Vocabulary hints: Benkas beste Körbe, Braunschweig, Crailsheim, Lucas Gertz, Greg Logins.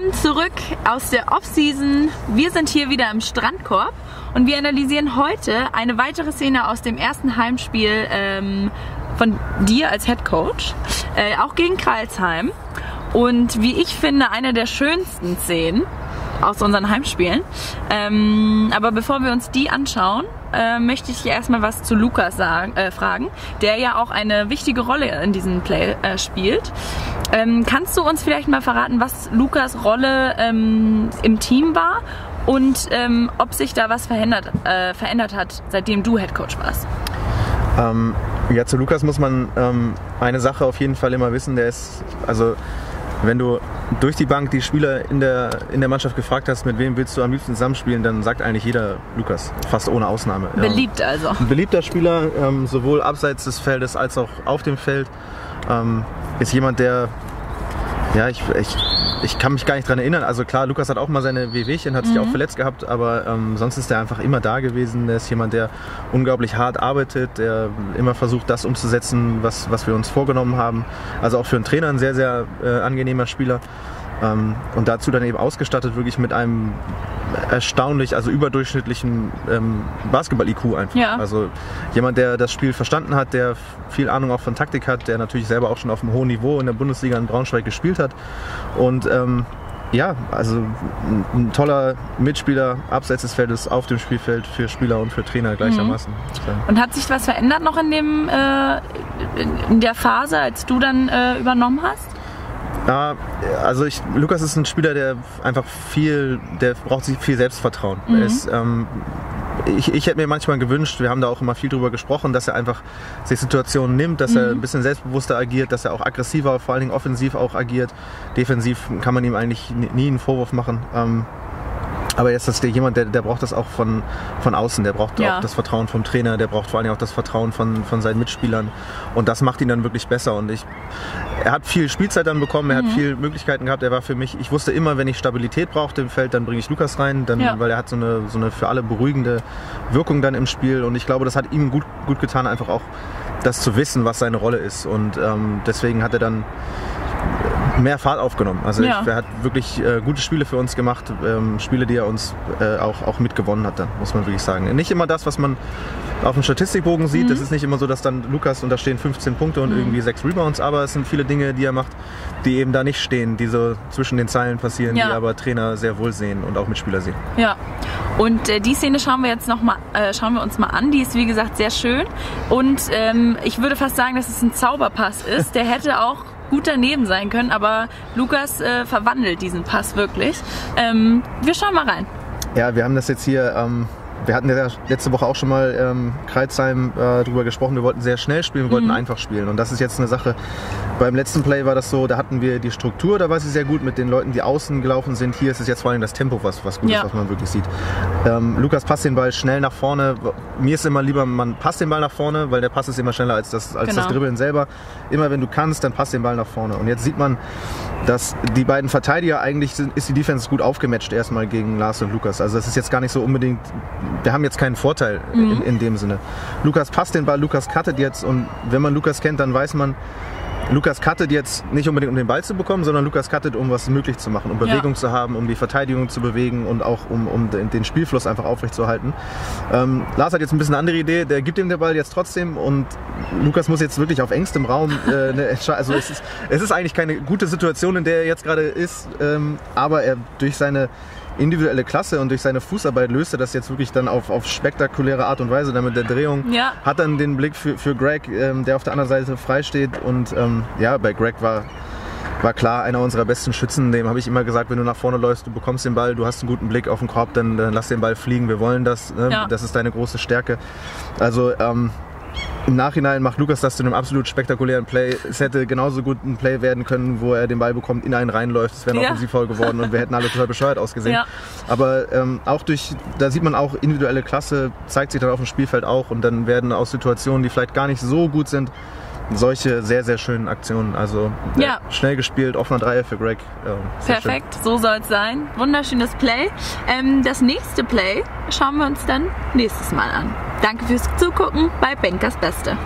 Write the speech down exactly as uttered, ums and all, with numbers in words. Willkommen zurück aus der Off-Season. Wir sind hier wieder im Strandkorb und wir analysieren heute eine weitere Szene aus dem ersten Heimspiel ähm, von dir als Head Coach, äh, auch gegen Crailsheim. Und wie ich finde, eine der schönsten Szenen aus unseren Heimspielen. Ähm, aber bevor wir uns die anschauen, äh, möchte ich hier erstmal was zu Lucas sagen, äh, fragen, der ja auch eine wichtige Rolle in diesem Play äh, spielt. Ähm, kannst du uns vielleicht mal verraten, was Lucas' Rolle ähm, im Team war und ähm, ob sich da was verändert, äh, verändert hat, seitdem du Headcoach warst? Ähm, ja, zu Lucas muss man ähm, eine Sache auf jeden Fall immer wissen. Der ist, also wenn du durch die Bank die Spieler in der, in der Mannschaft gefragt hast, mit wem willst du am liebsten zusammenspielen, dann sagt eigentlich jeder Lucas, fast ohne Ausnahme. Beliebt also. Ein beliebter Spieler, ähm, sowohl abseits des Feldes als auch auf dem Feld. Ähm, ist jemand, der, ja, ich, ich, ich kann mich gar nicht dran erinnern. Also klar, Lucas hat auch mal seine Wehwehchen, hat sich mhm. auch verletzt gehabt, aber ähm, sonst ist er einfach immer da gewesen. Er ist jemand, der unglaublich hart arbeitet, der immer versucht, das umzusetzen, was, was wir uns vorgenommen haben. Also auch für einen Trainer ein sehr, sehr äh, angenehmer Spieler. Ähm, und dazu dann eben ausgestattet wirklich mit einem erstaunlich, also überdurchschnittlichen ähm, Basketball-I Q einfach. Ja. Also jemand, der das Spiel verstanden hat, der viel Ahnung auch von Taktik hat, der natürlich selber auch schon auf einem hohen Niveau in der Bundesliga in Braunschweig gespielt hat. Und ähm, ja, also ein toller Mitspieler abseits des Feldes, auf dem Spielfeld für Spieler und für Trainer gleichermaßen. Mhm. Und hat sich was verändert noch in, dem, äh, in der Phase, als du dann äh, übernommen hast? Ja, also ich, Lucas ist ein Spieler, der einfach viel, der braucht sich viel Selbstvertrauen. Mhm. Er ist, ähm, ich, ich hätte mir manchmal gewünscht, wir haben da auch immer viel drüber gesprochen, dass er einfach sich Situationen nimmt, dass mhm. er ein bisschen selbstbewusster agiert, dass er auch aggressiver, vor allen Dingen offensiv auch agiert. Defensiv kann man ihm eigentlich nie einen Vorwurf machen. Ähm, Aber jetzt ist der jemand, der, der braucht das auch von, von außen, der braucht ja. auch das Vertrauen vom Trainer, der braucht vor allem auch das Vertrauen von, von seinen Mitspielern und das macht ihn dann wirklich besser. Und ich, er hat viel Spielzeit dann bekommen, er mhm. hat viele Möglichkeiten gehabt, er war für mich, ich wusste immer, wenn ich Stabilität brauchte im Feld, dann bringe ich Lucas rein, dann, ja. weil er hat so eine, so eine für alle beruhigende Wirkung dann im Spiel und ich glaube, das hat ihm gut, gut getan, einfach auch das zu wissen, was seine Rolle ist und ähm, deswegen hat er dann mehr Fahrt aufgenommen. Also ja. ich, er hat wirklich äh, gute Spiele für uns gemacht, ähm, Spiele, die er uns äh, auch, auch mitgewonnen hat, dann, muss man wirklich sagen. Nicht immer das, was man auf dem Statistikbogen sieht, mhm. das ist nicht immer so, dass dann Lucas und da stehen fünfzehn Punkte und mhm. irgendwie sechs Rebounds, aber es sind viele Dinge, die er macht, die eben da nicht stehen, die so zwischen den Zeilen passieren, ja. die aber Trainer sehr wohl sehen und auch Mitspieler sehen. Ja, und äh, die Szene schauen wir jetzt noch mal, äh, schauen wir uns mal an, die ist wie gesagt sehr schön und ähm, ich würde fast sagen, dass es ein Zauberpass ist, der hätte auch gut daneben sein können, aber Lucas äh, verwandelt diesen Pass wirklich. Ähm, wir schauen mal rein. Ja, wir haben das jetzt hier, ähm, wir hatten ja letzte Woche auch schon mal ähm, Crailsheim äh, drüber gesprochen, wir wollten sehr schnell spielen, wir wollten mhm. einfach spielen und das ist jetzt eine Sache, beim letzten Play war das so, da hatten wir die Struktur, da war sie sehr gut mit den Leuten, die außen gelaufen sind, hier ist es jetzt vor allem das Tempo, was, was gut ja. ist, was man wirklich sieht. Ähm, Lucas passt den Ball schnell nach vorne, mir ist immer lieber, man passt den Ball nach vorne, weil der Pass ist immer schneller als das, als genau. das Dribbeln selber. Immer wenn du kannst, dann passt den Ball nach vorne und jetzt sieht man, dass die beiden Verteidiger eigentlich, sind, ist die Defense gut aufgematcht erstmal gegen Lars und Lucas, also das ist jetzt gar nicht so unbedingt, wir haben jetzt keinen Vorteil mhm. in, in dem Sinne. Lucas passt den Ball, Lucas cuttet jetzt und wenn man Lucas kennt, dann weiß man, Lucas cuttet jetzt nicht unbedingt, um den Ball zu bekommen, sondern Lucas cuttet, um was möglich zu machen, um Bewegung ja. zu haben, um die Verteidigung zu bewegen und auch um, um den Spielfluss einfach aufrechtzuerhalten. Ähm, Lars hat jetzt ein bisschen eine andere Idee, der gibt ihm den Ball jetzt trotzdem und Lucas muss jetzt wirklich auf engstem Raum äh, eine Entscheidung, also es ist, es ist eigentlich keine gute Situation, in der er jetzt gerade ist, ähm, aber er durch seine individuelle Klasse und durch seine Fußarbeit löste das jetzt wirklich dann auf, auf spektakuläre Art und Weise, dann mit der Drehung, ja. hat dann den Blick für, für Greg, ähm, der auf der anderen Seite frei steht und ähm, ja, bei Greg war, war klar einer unserer besten Schützen, dem habe ich immer gesagt, wenn du nach vorne läufst, du bekommst den Ball, du hast einen guten Blick auf den Korb, dann, dann lass den Ball fliegen, wir wollen das, ne? ja. das ist deine große Stärke. Also ähm, im Nachhinein macht Lucas das zu einem absolut spektakulären Play. Es hätte genauso gut ein Play werden können, wo er den Ball bekommt, in einen reinläuft. Es wäre noch ja. offensivvoll geworden und wir hätten alle total bescheuert ausgesehen. Ja. Aber ähm, auch durch, da sieht man auch individuelle Klasse, zeigt sich dann auf dem Spielfeld auch und dann werden aus Situationen, die vielleicht gar nicht so gut sind, solche sehr, sehr schönen Aktionen. Also ja. schnell gespielt, offener Dreier für Greg. Ähm, Perfekt, schön. So soll es sein. Wunderschönes Play. Ähm, das nächste Play schauen wir uns dann nächstes Mal an. Danke fürs Zugucken bei Bankers Beste.